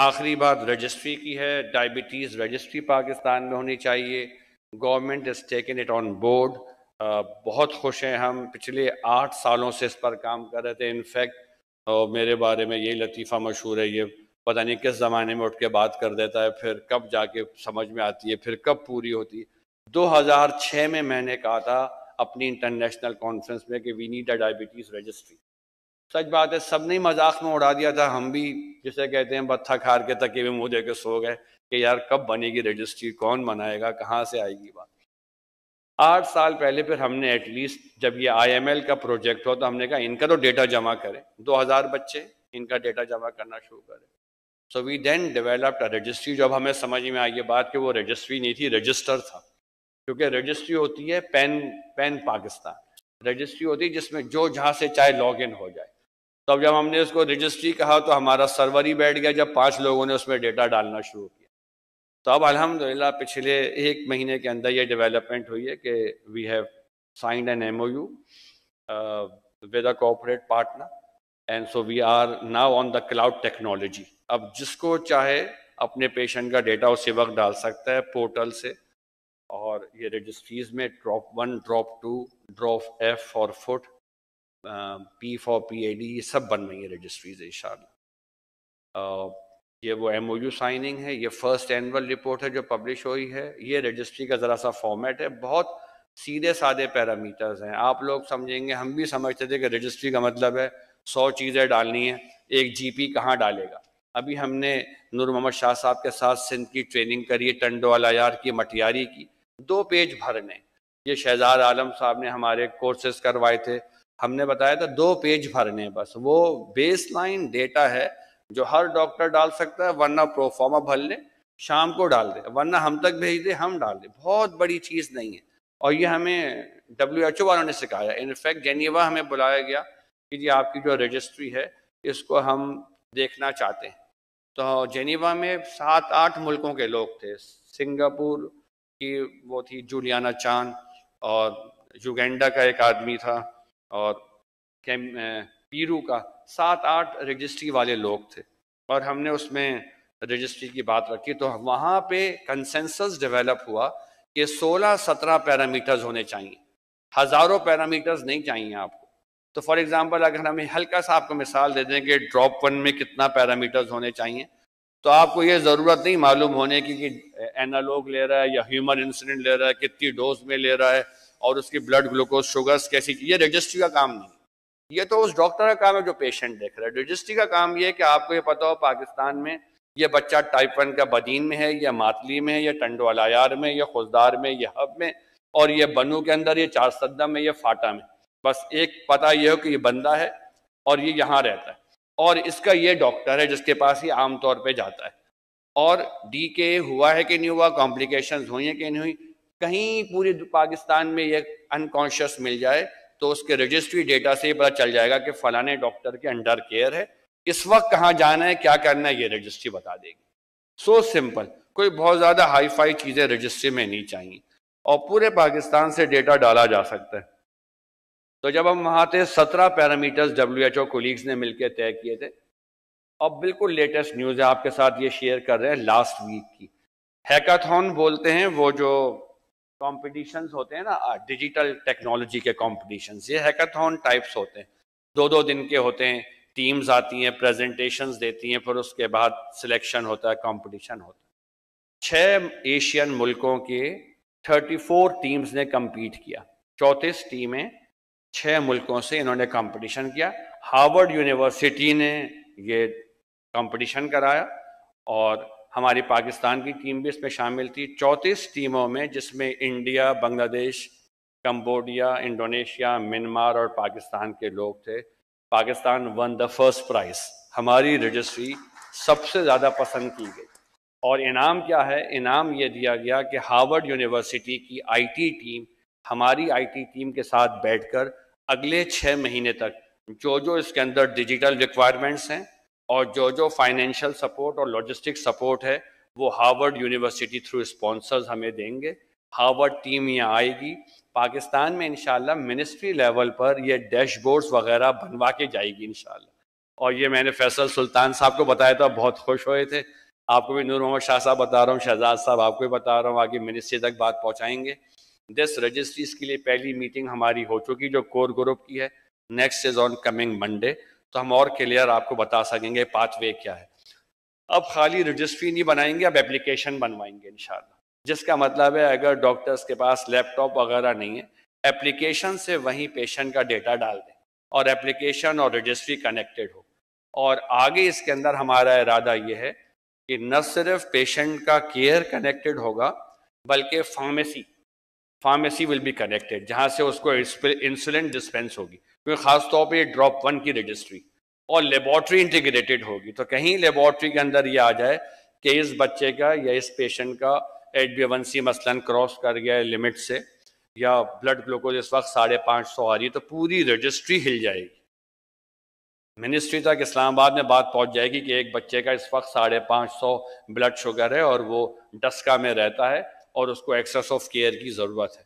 आखिरी बात रजिस्ट्री की है, डायबिटीज़ रजिस्ट्री पाकिस्तान में होनी चाहिए, government is taken it on board, बहुत खुश हैं हम, पिछले 8 सालों से इस पर काम कर रहे थे। इनफैक्ट मेरे बारे में यही लतीफ़ा मशहूर है, ये पता नहीं किस ज़माने में उठ के बात कर देता है, फिर कब जाके समझ में आती है, फिर कब पूरी होती है। 2006 में मैंने कहा था अपनी इंटरनेशनल कॉन्फ्रेंस में कि we need a diabetes registry. सच बात है, सब ने मजाक में उड़ा दिया था, हम भी जिसे कहते हैं बत्थक हार के तक भी मुँह दे के सो गए कि यार कब बनेगी रजिस्ट्री, कौन बनाएगा, कहाँ से आएगी बात। 8 साल पहले फिर हमने एटलीस्ट जब ये IML का प्रोजेक्ट हुआ तो हमने कहा इनका तो डेटा जमा करें, 2000 बच्चे इनका डेटा जमा करना शुरू करें। So we then developed a registry. जब हमें समझ में आई ये बात कि वो रजिस्ट्री नहीं थी, रजिस्टर था, क्योंकि रजिस्ट्री होती है पैन पाकिस्तान, रजिस्ट्री होती है जिसमें जो जहाँ से चाहे लॉग इन हो जाए। तब जब हमने इसको रजिस्ट्री कहा तो हमारा सर्वर ही बैठ गया जब 5 लोगों ने उसमें डेटा डालना शुरू किया। तो अब अल्हम्दुलिल्लाह पिछले 1 महीने के अंदर ये डेवलपमेंट हुई है कि we have signed an MOU with a corporate partner and so we are now on the cloud technology. अब जिसको चाहे अपने पेशेंट का डेटा उसी वक्त डाल सकता है पोर्टल से। और ये रजिस्ट्रीज में drop 1, drop 2, drop F for foot, P for PAD, ये सब बन रही है रजिस्ट्रीज इंशाल्लाह। ये वो MOU साइनिंग है, ये फर्स्ट एनुअल रिपोर्ट है जो पब्लिश हुई है। ये रजिस्ट्री का ज़रा सा फॉर्मेट है, बहुत सीधे साधे पैरामीटर्स हैं, आप लोग समझेंगे, हम भी समझते थे कि रजिस्ट्री का मतलब है 100 चीज़ें डालनी है, एक GP कहाँ डालेगा। अभी हमने नूर मोहम्मद शाह साहब के साथ सिंध की ट्रेनिंग करी, टंडो अलायार की, मटियारी की, 2 पेज भरने, ये शहजाद आलम साहब ने हमारे कोर्सेज करवाए थे, हमने बताया था 2 पेज भरने बस। वो बेसलाइन डेटा है जो हर डॉक्टर डाल सकता है, वरना प्रोफार्मा भर ले, शाम को डाल दे, वरना हम तक भेज दे, हम डाल दे, बहुत बड़ी चीज़ नहीं है। और ये हमें WHO वालों ने सिखाया, इनफैक्ट जेनेवा हमें बुलाया गया कि जी आपकी जो रजिस्ट्री है इसको हम देखना चाहते हैं। तो जेनेवा में 7-8 मुल्कों के लोग थे, सिंगापुर की वो थी जूलियाना चांद, और युगांडा का एक आदमी था, और पीरू का, 7-8 रजिस्ट्री वाले लोग थे, और हमने उसमें रजिस्ट्री की बात रखी। तो वहाँ पे कंसेंसस डेवलप हुआ कि 16-17 पैरामीटर्स होने चाहिए, हज़ारों पैरामीटर्स नहीं चाहिए आपको। तो फॉर एग्जांपल अगर हमें हल्का सा आपको मिसाल दे दें कि ड्रॉप 1 में कितना पैरामीटर्स होने चाहिए, तो आपको ये ज़रूरत नहीं मालूम होने की कि एनालॉग ले रहा है या ह्यूमन इंसुलिन ले रहा है, कितनी डोज में ले रहा है, और उसकी ब्लड ग्लूकोज शुगर्स कैसी, ये रजिस्ट्री का काम नहीं, ये तो उस डॉक्टर का काम है जो पेशेंट देख रहा है। रजिस्ट्री का काम ये है कि आपको ये पता हो पाकिस्तान में ये बच्चा टाइप 1 का बदीन में है, या मातली में है, या टंडो अलायार में, या खुजदार में, या हब में, और ये बनू के अंदर, ये चारसद्दा में, ये फाटा में। बस एक पता ये हो कि ये बंदा है और ये यहाँ रहता है, और इसका ये डॉक्टर है जिसके पास ये आमतौर पर जाता है, और DKA हुआ है कि नहीं हुआ, कॉम्प्लिकेशन हुई है कि नहीं हुई, कहीं पूरे पाकिस्तान में ये अनकॉन्शियस मिल जाए तो उसके रजिस्ट्री डेटा से ही पता चल जाएगा कि फलाने डॉक्टर के अंडर केयर है, इस वक्त कहाँ जाना है, क्या करना है, ये रजिस्ट्री बता देगी। सो सिंपल, कोई बहुत ज़्यादा हाई फाई चीज़ें रजिस्ट्री में नहीं चाहिए, और पूरे पाकिस्तान से डेटा डाला जा सकता है। तो जब हम वहाँ थे, 17 पैरामीटर्स WHO कोलीग्स ने मिलकर तय किए थे, और बिल्कुल लेटेस्ट न्यूज़ है आपके साथ ये शेयर कर रहे हैं लास्ट वीक की। हैकाथॉन बोलते हैं वो जो कॉम्पिटिशन्स होते हैं ना डिजिटल टेक्नोलॉजी के कॉम्पिटिशन्स, ये हैकाथॉन टाइप्स होते हैं, 2-2 दिन के होते हैं, टीम्स आती हैं, प्रेजेंटेशंस देती हैं, फिर उसके बाद सिलेक्शन होता है, कॉम्पिटिशन होता है। 6 एशियन मुल्कों के 34 टीम्स ने कम्पीट किया, 34 टीमें 6 मुल्कों से इन्होंने कॉम्पिटिशन किया। हार्वर्ड यूनिवर्सिटी ने ये कॉम्पिटिशन कराया, और हमारी पाकिस्तान की टीम भी इसमें शामिल थी। 34 टीमों में, जिसमें India, Bangladesh, Cambodia, Indonesia, Myanmar और पाकिस्तान के लोग थे। Pakistan won the first prize, हमारी रजिस्ट्री सबसे ज़्यादा पसंद की गई। और इनाम क्या है, इनाम ये दिया गया कि हार्वर्ड यूनिवर्सिटी की IT टीम हमारी IT टीम के साथ बैठकर अगले 6 महीने तक जो जो इसके अंदर डिजिटल रिक्वायरमेंट्स हैं और जो जो फाइनेंशियल सपोर्ट और लॉजिस्टिक सपोर्ट है वो हार्वर्ड यूनिवर्सिटी थ्रू स्पॉन्सर्स हमें देंगे। हार्वर्ड टीम यहाँ आएगी, पाकिस्तान में इंशाल्लाह मिनिस्ट्री लेवल पर ये डैशबोर्ड्स वगैरह बनवा के जाएगी इंशाल्लाह। और ये मैंने फैसल सुल्तान साहब को बताया था, बहुत खुश हुए थे। आपको भी नूर मोहम्मद शाह साहब बता रहा हूँ, शहजाद साहब आपको भी बता रहा हूँ, आगे मिनिस्ट्री तक बात पहुँचाएंगे। 10 रजिस्ट्रीज के लिए पहली मीटिंग हमारी हो चुकी जो कोर ग्रुप की है, next is on coming Monday, तो हम और क्लियर आपको बता सकेंगे पाथवे क्या है। अब खाली रजिस्ट्री नहीं बनाएंगे, अब एप्लीकेशन बनवाएंगे इंशाल्लाह, जिसका मतलब है अगर डॉक्टर्स के पास लैपटॉप वगैरह नहीं है, एप्लीकेशन से वहीं पेशेंट का डेटा डाल दें और एप्लीकेशन और रजिस्ट्री कनेक्टेड हो। और आगे इसके अंदर हमारा इरादा ये है कि न सिर्फ पेशेंट का केयर कनेक्टेड होगा बल्कि फार्मेसी विल बी कनेक्टेड, जहाँ से उसको इंसुलिन डिस्पेंस होगी, क्योंकि ख़ासतौर पर ड्रॉप 1 की रजिस्ट्री, और लेबॉर्ट्री इंटीग्रेटेड होगी। तो कहीं लेबॉर्ट्री के अंदर ये आ जाए कि इस बच्चे का या इस पेशेंट का HbA1c मसलन क्रॉस कर गया है लिमिट से, या ब्लड ग्लूकोज इस वक्त 550 आ रही है, तो पूरी रजिस्ट्री हिल जाएगी। मिनिस्ट्री तक इस्लामाबाद में बात पहुंच जाएगी कि एक बच्चे का इस वक्त 550 ब्लड शुगर है और वो डस्का में रहता है और उसको एक्सेस ऑफ केयर की ज़रूरत है।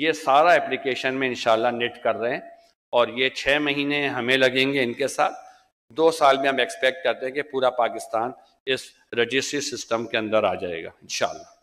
ये सारा एप्लीकेशन में इंशाल्लाह नेट कर रहे हैं और ये 6 महीने हमें लगेंगे इनके साथ। 2 साल में हम एक्सपेक्ट करते हैं कि पूरा पाकिस्तान इस रजिस्ट्री सिस्टम के अंदर आ जाएगा इंशाल्लाह।